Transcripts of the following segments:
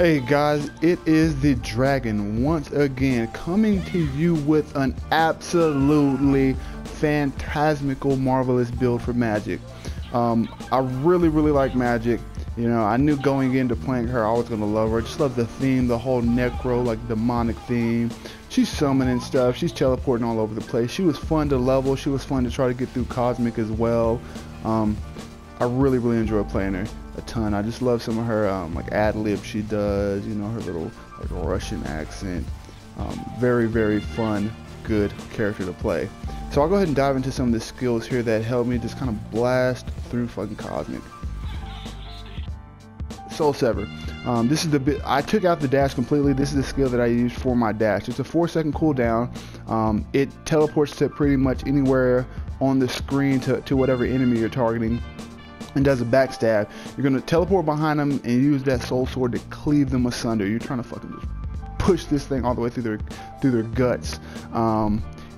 Hey guys, it is the Dragon once again coming to you with an absolutely phantasmical, marvelous build for Magik. I really like Magik. You know, I knew going into playing her I was gonna love her. I just love the theme, the whole necro, like demonic theme. She's summoning stuff, she's teleporting all over the place. She was fun to level, she was fun to try to get through Cosmic as well. I really enjoy playing her a ton. I just love some of her like ad lib she does, you know, her little like Russian accent. Very fun, good character to play. So I'll go ahead and dive into some of the skills here that helped me just kind of blast through fucking Cosmic. Soul Sever. This is the bit I took out the dash completely. This is the skill that I used for my dash. It's a 4-second cooldown. It teleports to pretty much anywhere on the screen to whatever enemy you're targeting and does a backstab. You're gonna teleport behind them and use that soul sword to cleave them asunder. You're trying to fucking just push this thing all the way through their guts.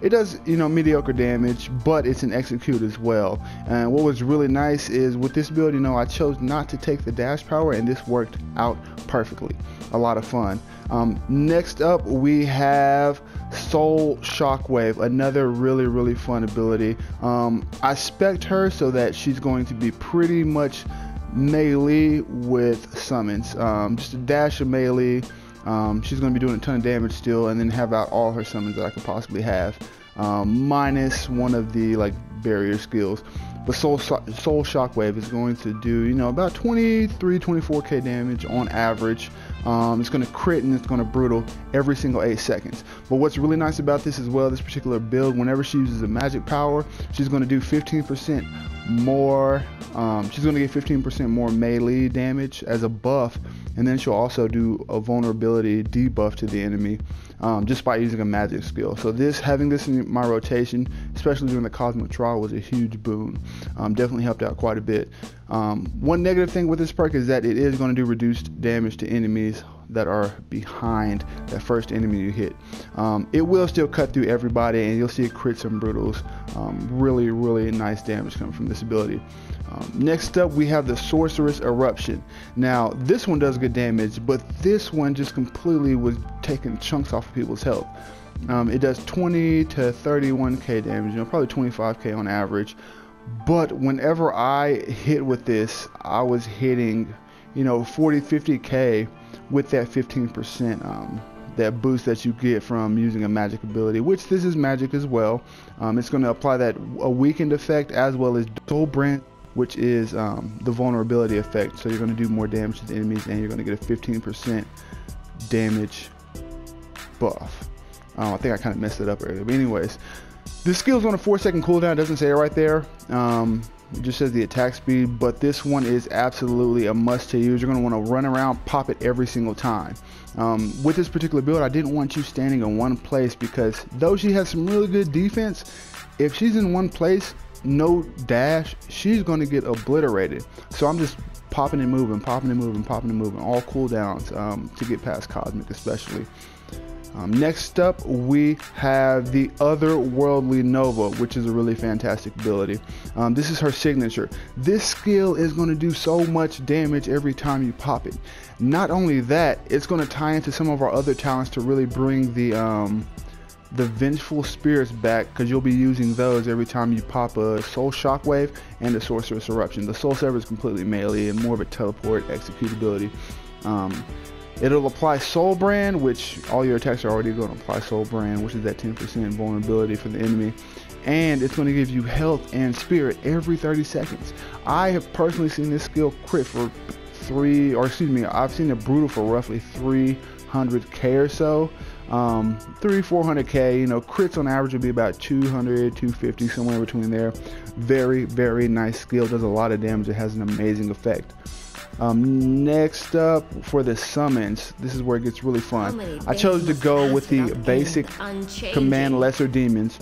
It does, you know, mediocre damage, but it's an execute as well. And what was really nice is with this build, you know, I chose not to take the dash power, and this worked out perfectly. A lot of fun. Next up, we have Soul Shockwave, another really fun ability. I spec'd her so that she's going to be pretty much melee with summons. Just a dash of melee. She's going to be doing a ton of damage still, and then have out all her summons that I could possibly have, minus one of the like barrier skills. But Soul Shockwave is going to do, you know, about 23-24k damage on average. It's going to crit and it's going to brutal every single 8 seconds. But what's really nice about this as well, this particular build, whenever she uses a magic power, she's going to do 15% more. She's going to get 15% more melee damage as a buff. And then she'll also do a vulnerability debuff to the enemy just by using a magic skill. So this, having this in my rotation, especially during the Cosmic Trial, was a huge boon. Definitely helped out quite a bit. One negative thing with this perk is that it is going to do reduced damage to enemies that are behind that first enemy you hit. It will still cut through everybody, and you'll see crits and brutals. Really nice damage coming from this ability. Next up, we have the Sorceress Eruption. Now, this one does good damage, but this one just completely was taking chunks off of people's health. It does 20 to 31k damage, you know, probably 25k on average. But whenever I hit with this, I was hitting, you know, 40-50k with that 15%, that boost that you get from using a magic ability, which this is magic as well. It's going to apply that a weakened effect as well as Soul Brand, which is the vulnerability effect. So you're going to do more damage to the enemies, and you're going to get a 15% damage buff. I think I kind of messed it up earlier, but anyways, this skill's on a 4-second cooldown. It doesn't say it right there. It just says the attack speed, but this one is absolutely a must to use. You're going to want to run around, pop it every single time. With this particular build, I didn't want you standing in one place, because though she has some really good defense, if she's in one place, no dash, she's going to get obliterated. So I'm just popping and moving, popping and moving, popping and moving, all cooldowns to get past Cosmic especially. Next up, we have the Otherworldly Nova, which is a really fantastic ability. This is her signature. This skill is going to do so much damage every time you pop it. Not only that, it's going to tie into some of our other talents to really bring the Vengeful Spirits back, because you'll be using those every time you pop a Soul Shockwave and a Sorceress Eruption. The Soul Sever is completely melee and more of a teleport executability. It'll apply Soul Brand, which all your attacks are already going to apply Soul Brand, which is that 10% vulnerability for the enemy. And it's going to give you health and spirit every 30 seconds. I have personally seen this skill crit for I've seen it brutal for roughly 300k or so. 300-400k, you know, crits on average would be about 200-250, somewhere between there. Very nice skill, does a lot of damage, it has an amazing effect. Next up, for the summons, this is where it gets really fun. I chose to go with the basic Command Lesser Demons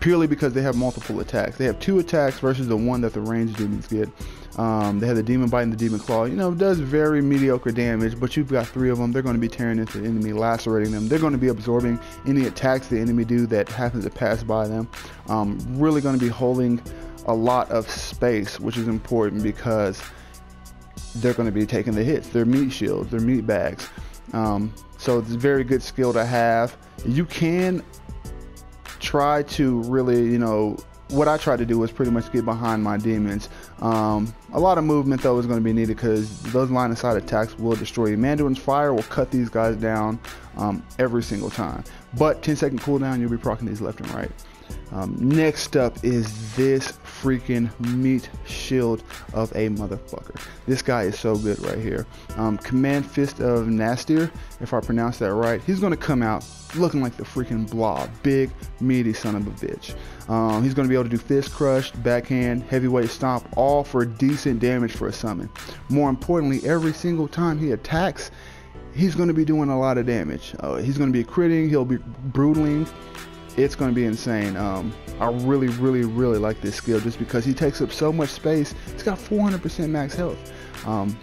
purely because they have multiple attacks. They have 2 attacks versus the 1 that the ranged demons get. They have the Demon Bite and the Demon Claw. You know, it does very mediocre damage, but you've got 3 of them. They're going to be tearing into the enemy, lacerating them. They're going to be absorbing any attacks the enemy do that happens to pass by them. Really going to be holding a lot of space, which is important because they're going to be taking the hits. They're meat shields, they're meat bags. So it's a very good skill to have. You can try to really, you know, what I try to do is pretty much get behind my demons. A lot of movement though is going to be needed, because those line of sight attacks will destroy you. Mandarin's fire will cut these guys down every single time. But 10-second cooldown, you'll be proccing these left and right. Next up is this freaking meat shield of a motherfucker. This guy is so good right here. Command Fist of Nastirh, if I pronounce that right. He's going to come out looking like the freaking blob. Big, meaty son of a bitch. He's going to be able to do fist crush, backhand, heavyweight stomp, all for decent damage for a summon. More importantly, every single time he attacks, he's going to be doing a lot of damage. He's going to be critting, he'll be brutling. It's going to be insane. I really, really, really like this skill just because he takes up so much space. He's got 400% max health.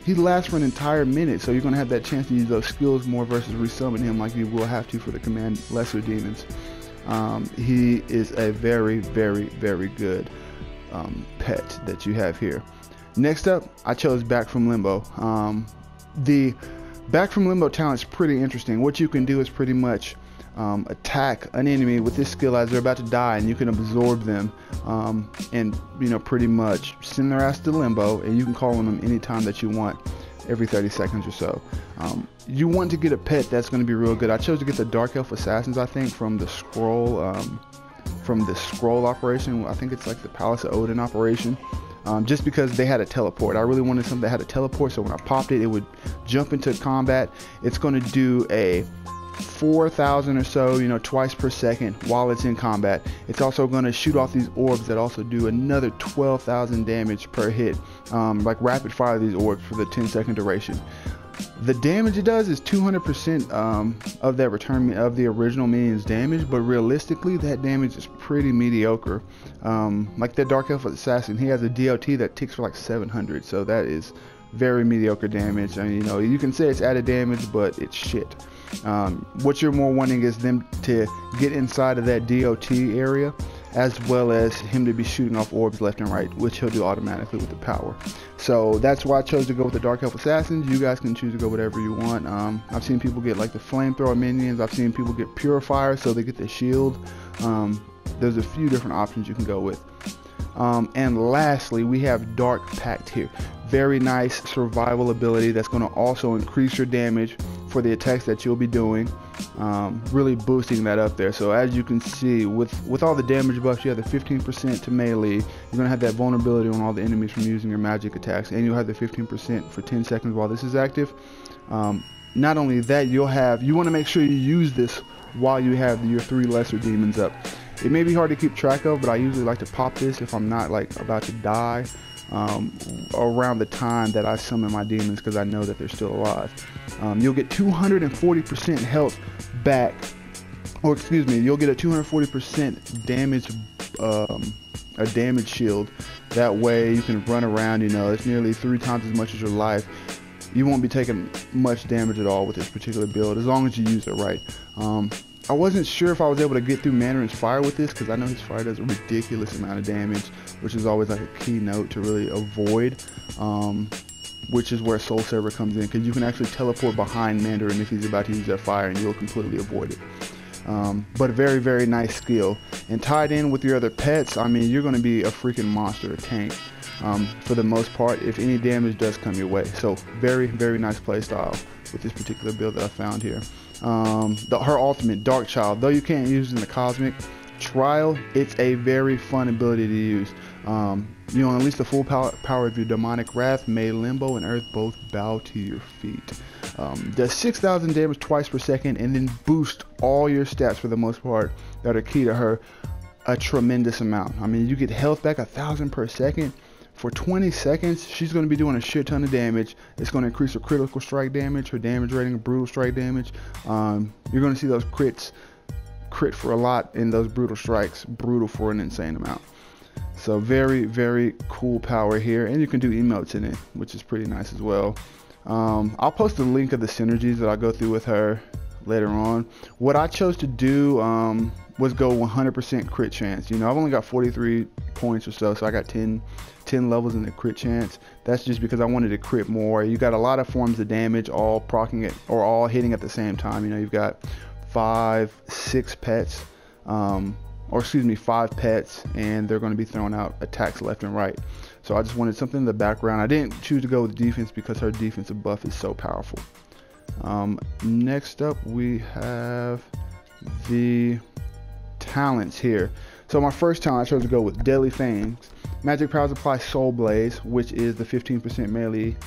He lasts for an entire minute, so you're going to have that chance to use those skills more versus resummon him like you will have to for the Command Lesser Demons. He is a very, very, very good pet that you have here. Next up, I chose Back From Limbo. The Back From Limbo talent is pretty interesting. What you can do is pretty much attack an enemy with this skill as they're about to die, and you can absorb them and, you know, pretty much send their ass to limbo, and you can call on them anytime that you want, every 30 seconds or so. You want to get a pet that's going to be real good. I chose to get the Dark Elf Assassins, I think, from the scroll operation. I think it's like the Palace of Odin operation. Just because they had a teleport. I really wanted something that had a teleport, so when I popped it, it would jump into combat. It's going to do a 4,000 or so, you know, twice per second while it's in combat. It's also going to shoot off these orbs that also do another 12,000 damage per hit, like rapid fire these orbs for the 10-second duration. The damage it does is 200% of that return of the original minion's damage, but realistically that damage is pretty mediocre. Like that Dark Elf Assassin, he has a DOT that ticks for like 700, so that is very mediocre damage. I mean, you know, you can say it's added damage, but it's shit. What you're more wanting is them to get inside of that DOT area, as well as him to be shooting off orbs left and right, which he'll do automatically with the power. So that's why I chose to go with the Dark Elf Assassins. You guys can choose to go whatever you want. I've seen people get like the flamethrower minions. I've seen people get purifiers, so they get the shield. There's a few different options you can go with. And lastly, we have Dark Pact here. Very nice survival ability that's going to also increase your damage for the attacks that you'll be doing, really boosting that up there. So as you can see, with all the damage buffs, you have the 15% to melee. You're going to have that vulnerability on all the enemies from using your magic attacks, and you'll have the 15% for 10 seconds while this is active. Not only that, you want to make sure you use this while you have your 3 lesser demons up. It may be hard to keep track of, but I usually like to pop this if I'm not like about to die, around the time that I summon my demons, because I know that they're still alive. You'll get 240% health back, or excuse me, you'll get a 240% damage, a damage shield. That way you can run around, you know, it's nearly 3 times as much as your life. You won't be taking much damage at all with this particular build, as long as you use it right. I wasn't sure if I was able to get through Mandarin's fire with this, because I know his fire does a ridiculous amount of damage, which is always like a keynote to really avoid, which is where Soul Sever comes in, because you can actually teleport behind Mandarin if he's about to use that fire, and you'll completely avoid it. But a very, very nice skill. And tied in with your other pets, I mean, you're going to be a freaking monster, a tank, for the most part, if any damage does come your way. So very, very nice playstyle with this particular build that I found here. Her ultimate, Dark Child, though you can't use it in the Cosmic Trial, it's a very fun ability to use. You'll unleash the full power of your demonic wrath. May Limbo and Earth both bow to your feet. Does 6,000 damage twice per second, and then boost all your stats for the most part that are key to her a tremendous amount. I mean, you get health back 1,000 per second. For 20 seconds, she's going to be doing a shit ton of damage. It's going to increase her critical strike damage, her damage rating, brutal strike damage. You're going to see those crits crit for a lot, in those brutal strikes, brutal for an insane amount. So very, very cool power here. And you can do emotes in it, which is pretty nice as well. I'll post the link of the synergies that I go through with her later on. What I chose to do was go 100% crit chance. You know, I've only got 43 points or so, so I got 10 levels in the crit chance. That's just because I wanted to crit more. You got a lot of forms of damage, all proccing it or all hitting at the same time. You know, you've got 5, 6 pets, or excuse me, 5 pets, and they're going to be throwing out attacks left and right. So I just wanted something in the background. I didn't choose to go with defense because her defensive buff is so powerful. Next up we have the talents here. So my first talent, I chose to go with Deadly Fangs. Magic powers apply Soul Blaze, which is the 15% melee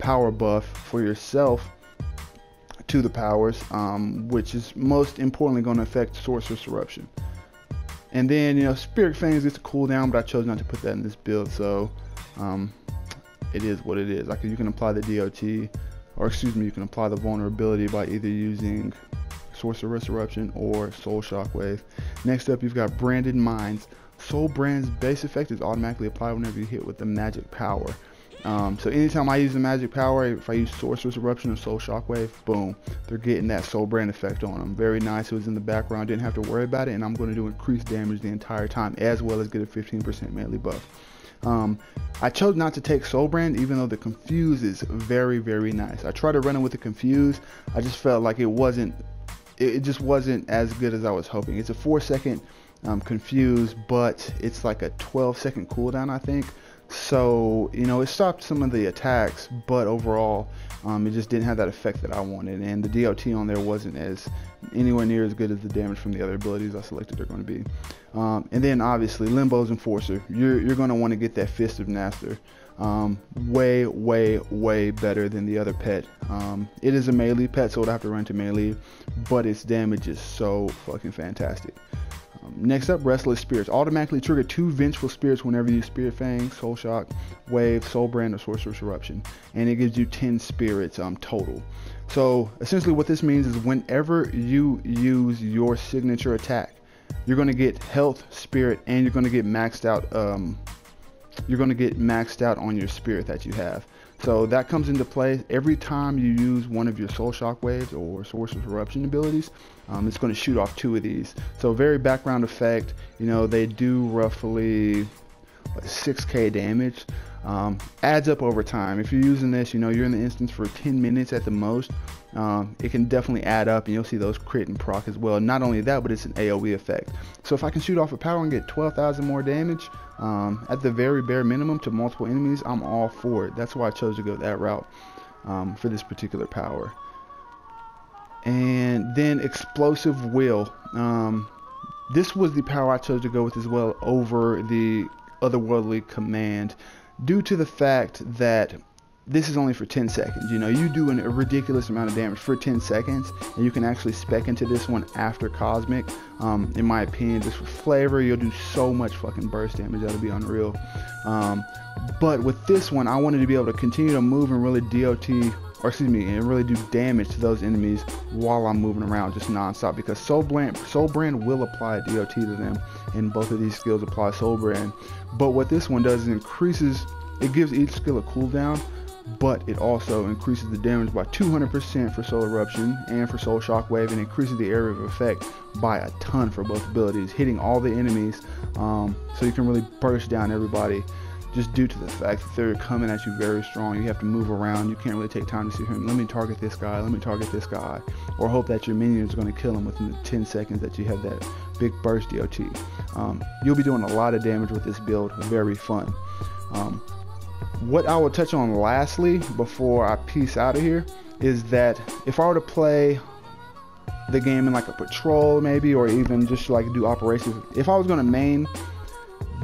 power buff for yourself to the powers, which is most importantly going to affect Sorceress Eruption. And then, you know, Spirit Fangs gets a cooldown, but I chose not to put that in this build, so it is what it is. Like, you can apply the DOT, or excuse me, you can apply the vulnerability by either using Sorceress Eruption or Soul Shockwave. Next up, you've got Branded Minds. Soul Brand's base effect is automatically applied whenever you hit with the magic power. So anytime I use the magic power, if I use Sorceress Eruption or Soul Shockwave, boom, they're getting that Soul Brand effect on them. Very nice. It was in the background, didn't have to worry about it, and I'm going to do increased damage the entire time, as well as get a 15% melee buff. I chose not to take Soul Brand, even though the Confuse is very, very nice. I tried to run it with the Confuse. I just felt like it just wasn't as good as I was hoping. It's a 4-second Confuse, but it's like a 12-second cooldown, I think. So, you know, it stopped some of the attacks, but overall it just didn't have that effect that I wanted, and the DOT on there wasn't as anywhere near as good as the damage from the other abilities I selected are going to be. And then obviously Limbo's Enforcer, you're going to want to get that Fist of Nastirh. Way better than the other pet. It is a melee pet, so it'll have to run to melee, but its damage is so fucking fantastic. Next up, Restless Spirits. Automatically trigger 2 Vengeful Spirits whenever you use Spirit Fang, Soul Shock, Wave, Soul Brand, or Sorceress Eruption. And it gives you 10 spirits total. So essentially what this means is whenever you use your signature attack, you're going to get health, spirit, and you're going to get maxed out on your spirit that you have. So that comes into play every time you use one of your Soul Shockwaves or Sorceress Eruption abilities. It's going to shoot off 2 of these. So very background effect. You know, they do roughly 6k damage. Adds up over time. If you're using this, you know, you're in the instance for 10 minutes at the most. It can definitely add up, and you'll see those crit and proc as well. Not only that, but it's an AoE effect. So if I can shoot off a power and get 12,000 more damage at the very bare minimum to multiple enemies, I'm all for it. That's why I chose to go that route for this particular power. And then Explosive Will. This was the power I chose to go with as well over the Otherworldly Command, due to the fact that this is only for 10 seconds. You know, you do a ridiculous amount of damage for 10 seconds, and you can actually spec into this one after Cosmic. In my opinion, just for flavor, you'll do so much fucking burst damage, that'll be unreal. But with this one, I wanted to be able to continue to move and really really do damage to those enemies while I'm moving around just non-stop, because Soul Brand will apply DOT to them, and both of these skills apply Soul Brand. But what this one does is it gives each skill a cooldown, but it also increases the damage by 200% for Soul Eruption and for Soul Shockwave, and increases the area of effect by a ton for both abilities, hitting all the enemies, so you can really burst down everybody, just due to the fact that they're coming at you very strong. You have to move around. You can't really take time to see him. Let me target this guy. Let me target this guy. Or hope that your minions are going to kill him within the 10 seconds that you have that big burst DOT. You'll be doing a lot of damage with this build. Very fun. What I will touch on lastly before I peace out of here is that if I were to play the game in like a patrol maybe, or even just like do operations, if I was going to main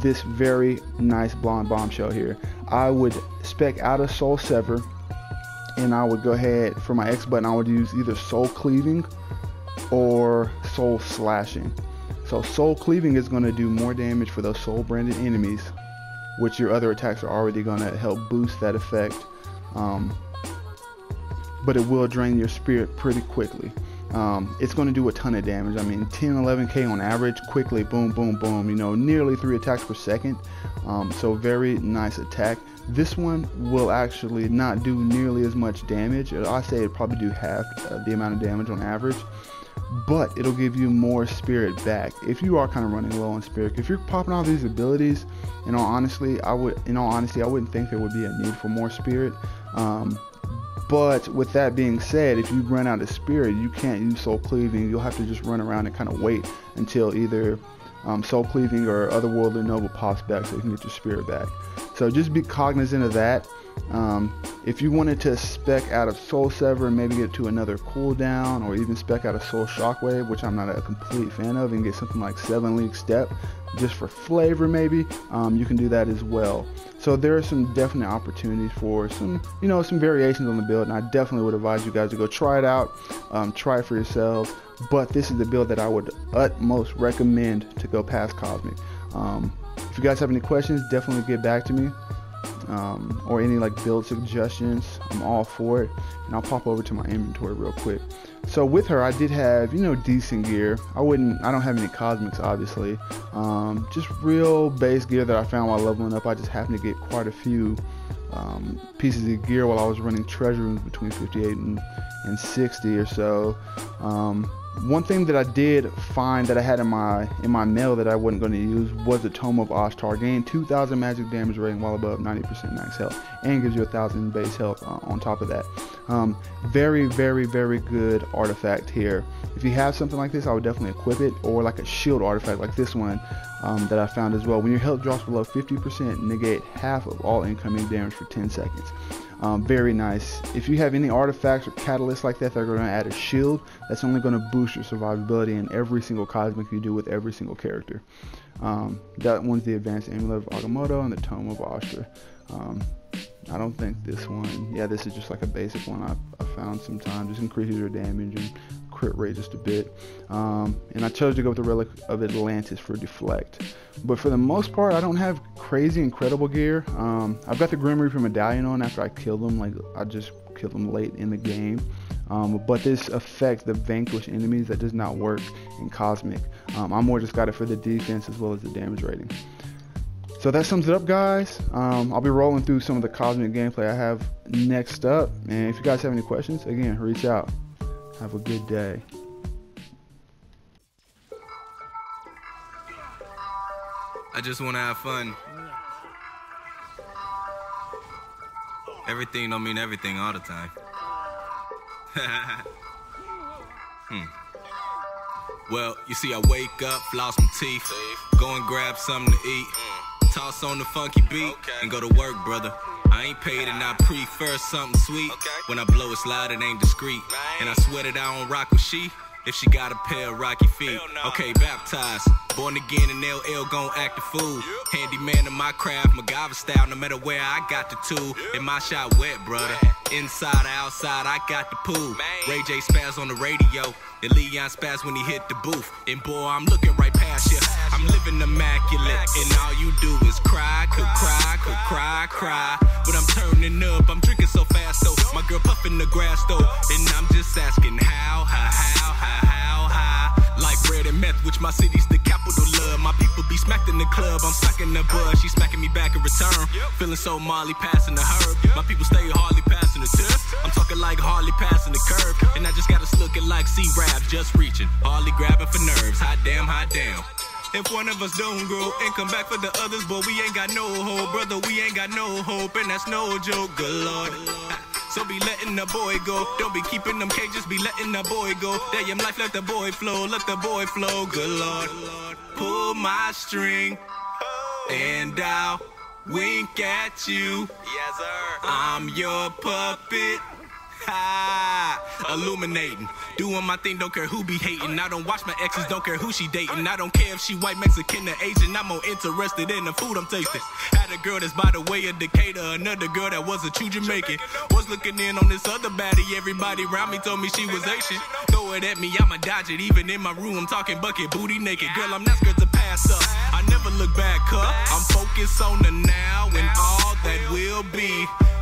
this very nice blonde bombshell here, I would spec out of Soul Sever, and I would go ahead for my X button. I would use either Soul Cleaving or Soul Slashing. So Soul Cleaving is going to do more damage for those soul branded enemies, which your other attacks are already going to help boost that effect, but it will drain your spirit pretty quickly. It's going to do a ton of damage. I mean, 10, 11k on average, quickly, boom, boom, boom, you know, nearly 3 attacks per second. So very nice attack. This one will actually not do nearly as much damage. I say it'll probably do half the amount of damage on average, but it'll give you more spirit back if you are kind of running low on spirit. If you're popping off these abilities, in all honesty, I wouldn't think there would be a need for more spirit. But with that being said, if you run out of spirit, you can't use Soul Cleaving. You'll have to just run around and kind of wait until either Soul Cleaving or Otherworldly Nova pops back so you can get your spirit back. So just be cognizant of that. If you wanted to spec out of Soul Sever and maybe get to another cooldown, or even spec out of Soul Shockwave, which I'm not a complete fan of, and get something like 7 League Step just for flavor maybe, you can do that as well. So there are some definite opportunities for some, you know, some variations on the build, and I definitely would advise you guys to go try it out, try it for yourselves. But this is the build that I would utmost recommend to go past Cosmic. If you guys have any questions, definitely get back to me. Or any like build suggestions, I'm all for it. And I'll pop over to my inventory real quick. So with her, I did have, you know, decent gear. I don't have any cosmics, obviously. Just real base gear that I found while leveling up. I just happened to get quite a few pieces of gear while I was running treasure rooms between 58 and 60 or so. One thing that I did find that I had in my mail that I wasn't going to use was the Tome of Ostar. Gain 2,000 magic damage rating while above 90% max health, and gives you 1,000 base health on top of that. Very, very, very good artifact here. If you have something like this, I would definitely equip it, or like a shield artifact like this one that I found as well. When your health drops below 50%, negate half of all incoming damage for 10 seconds. Very nice. If you have any artifacts or catalysts like that that are going to add a shield, that's only going to boost your survivability in every single cosmic you do with every single character. That one's the advanced Amulet of Agamotto and the Tome of Ashtra. I don't think this one, yeah, this is just like a basic one I found sometimes. Just increases your damage and crit rate just a bit. And I chose to go with the Relic of Atlantis for deflect. But for the most part, I don't have crazy incredible gear. I've got the Grim Reaper Medallion on after I killed them. Like, I just killed them late in the game. But this affects the vanquished enemies. That does not work in Cosmic. I more just got it for the defense as well as the damage rating. So that sums it up, guys. I'll be rolling through some of the Cosmic gameplay I have next up. And if you guys have any questions, again, reach out. Have a good day. I just want to have fun. Everything don't mean everything all the time. Well, you see, I wake up, floss my teeth, go and grab something to eat, toss on the funky beat, and go to work, brother. I ain't paid and I prefer something sweet. When I blow it's loud, it ain't discreet. And I swear that I don't rock with she if she got a pair of rocky feet. Okay, baptized, born again, and LL gon' act a fool. Handyman in my craft, MacGyver style, no matter where I got the tool. And my shot wet, brother. Inside or outside, I got the pool. Ray J spaz on the radio, and Leon spaz when he hit the booth. And boy, I'm looking right past ya. I'm living immaculate, and all you do is cry, could cry, could cry, cry. But I'm turning up, I'm drinking so fast, though. My girl puffing the grass, though. And I'm just asking how high. Like bread and meth, which my city's the capital of. My people be smacked in the club, I'm smacking the buzz. She smacking me back in return. Feeling so Molly passing the herb. My people stay hardly passing the tip. I'm talking like hardly passing the curve. And I just got us looking like C-Rabs just reaching. Hardly grabbing for nerves, hot damn, hot damn. If one of us don't grow and come back for the others, but we ain't got no hope, brother, we ain't got no hope, and that's no joke, good Lord. So be letting the boy go, don't be keeping them cages, be letting the boy go. Damn life, let the boy flow, good Lord. Pull my string, and I'll wink at you. Yes, sir. I'm your puppet. Illuminating, doing my thing, don't care who be hating. I don't watch my exes, don't care who she dating. I don't care if she white, Mexican, or Asian. I'm more interested in the food I'm tasting. Had a girl that's by the way of Decatur, another girl that was a true Jamaican. Was looking in on this other baddie, everybody around me told me she was Asian. Throw it at me, I'ma dodge it, even in my room I'm talking bucket, booty naked. Girl, I'm not scared to pass up, I never look back up. I'm focused on the now and all that will be.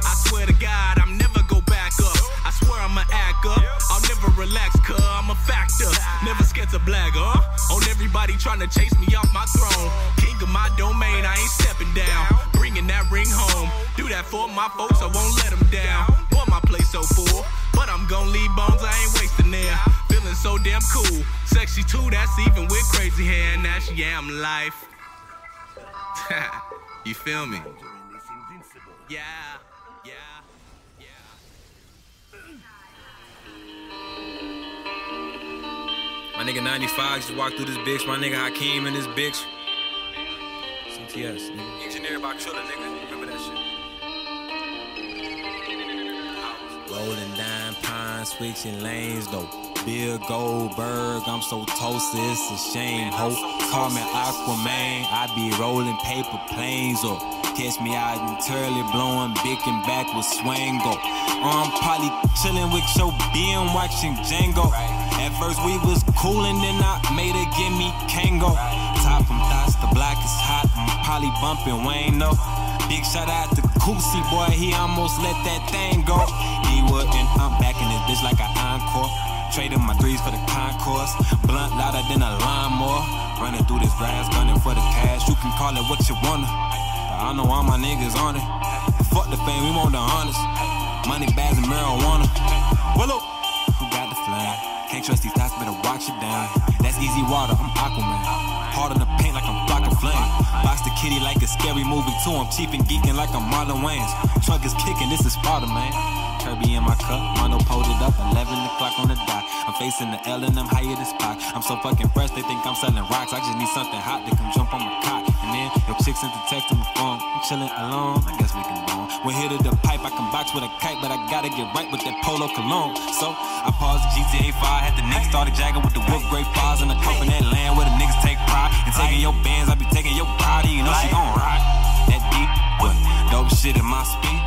I swear to God, I'm never gonna back up. I swear I'ma act up, I'll never relax. cause I'm a factor. Never scared to blag, huh? On everybody trying to chase me off my throne. King of my domain, I ain't stepping down. Bringing that ring home. Do that for my folks, I won't let them down. Boy, my place so full. But I'm gon' leave bones, I ain't wasting there. Feeling so damn cool. Sexy too, that's even with crazy hair. And that's yam life. You feel me? Yeah, yeah, yeah. My nigga 95 just walked through this bitch. My nigga Hakeem in this bitch. CTS, nigga. Engineered by Triller, nigga. Remember that shit? Rolling down pine, switching lanes, though. Bill Goldberg, I'm so toasted, it's a shame. Hope, call me Aquaman. I be rolling paper planes up. Catch me out in Turley, blowing big and back with Swango. I'm probably chilling with your BM, watching Django. At first we was cool and then I made her give me Kango. Top from thoughts, the block is hot. I'm probably bumping Wayne up. Big shout out to Koosie, boy, he almost let that thing go. D-Wood and I'm back in this bitch like an encore. Trading my threes for the concourse. Blunt louder than a lawnmower. Running through this grass, gunning for the cash. You can call it what you wanna. I know all my niggas on it. Fuck the fame, we want the honest. Money bags and marijuana. Well, who got the flame? Can't trust these thoughts, better watch it down. That's easy water, I'm Aquaman. Hard on the paint like I'm blocking flame. Box the kitty like a scary movie too. I'm cheap and geeking like I'm Marlon Wayans. Truck is kicking, this is Spider-Man. Kirby in my cup, mono posted up. 11 o'clock on the dot. I'm facing the L and I'm higher than Spock. I'm so fucking fresh, they think I'm selling rocks. I just need something hot to come jump on my cock. And then your chicks sent the text on my phone. I'm chilling alone, I guess we can go. When hit of the pipe, I can box with a kite, but I gotta get right with that Polo Cologne. So I paused the GTA 5, had the niggas started jagging with the wolf grape bars and the cup in that land where the niggas take pride. And taking your bands, I be taking your body, you know she gon' ride. That deep, but dope shit in my speaker.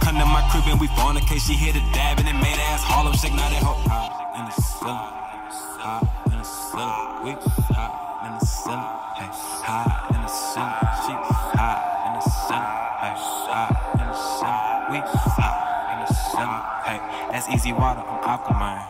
Come to my crib and we fornicate, she hit a dab and it made ass Harlem shake. Now that hoe hot in the cellar, hot in the cellar, we hot in the cellar, hey, hot in the cellar, she hot in the cellar, hey, hot in the cellar, we hot in the cellar, hey, that's easy water, I'm Aquaman.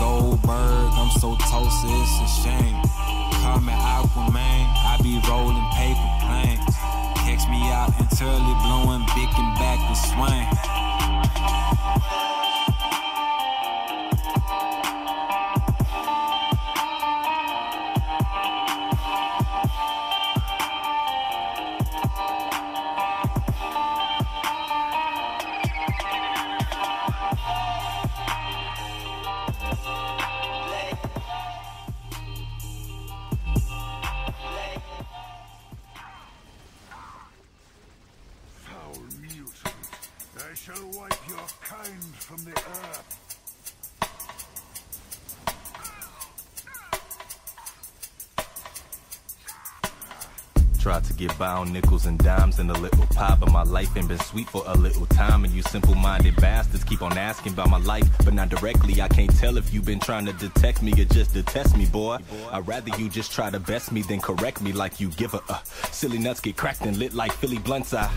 Goldberg, I'm so toasted, it's a shame. Call me Aquaman, I be rolling paper planes. Catch me out in Turley, blowing big and back with swing. Get bound nickels and dimes and a little pie, but my life ain't been sweet for a little time. And you simple-minded bastards keep on asking about my life, but not directly. I can't tell if you've been trying to detect me or just detest me, boy. I'd rather you just try to best me than correct me like you give a Silly nuts get cracked and lit like Philly blunts. I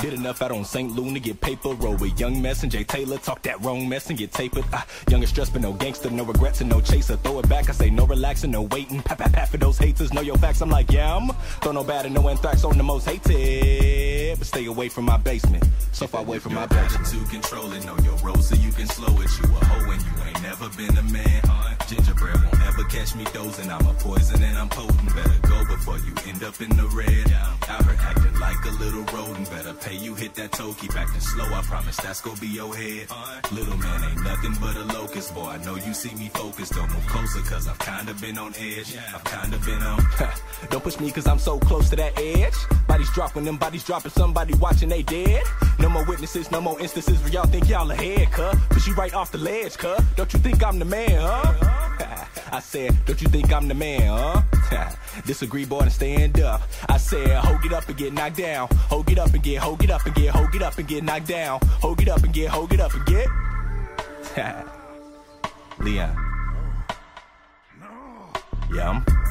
did enough out on St. Louis to get paper, roll with Young Mess and Jay Taylor, talk that wrong mess and get tapered. Young and stressed, but no gangster, no regrets and no chaser. Throw it back, I say no relaxing, no waiting. Pat, pat, pat for those haters, know your facts. I'm like, yeah, I'm throw no bad and no Anthrax on the most hated, but stay away from my basement. So far away from my basement. You're controlling on your road so you can slow it. You a hoe and you ain't never been a man. Gingerbread won't ever catch me dozing. I'm a poison and I'm potent. Better go before you end up in the red. Out here acting like a little rodent. Better pay you hit that toe. Keep acting slow. I promise that's gonna be your head. Little man ain't nothing but a locust. Boy, I know you see me focused. Don't move closer cause I've kinda been on edge. I've kinda been on. Don't push me cause I'm so close to that edge. Bodies dropping, them bodies dropping, somebody watching they dead. No more witnesses, no more instances where y'all think y'all ahead, cuh. Push you right off the ledge, cuh. Don't you think I'm the man, huh? I said, don't you think I'm the man, huh? Disagree, boy, and stand up. I said, ho, get up and get knocked down. Ho, get up and get, ho, get up and get, ho, get up and get knocked down. Ho, get up and get, ho, get up and get. Leon. No. Yum.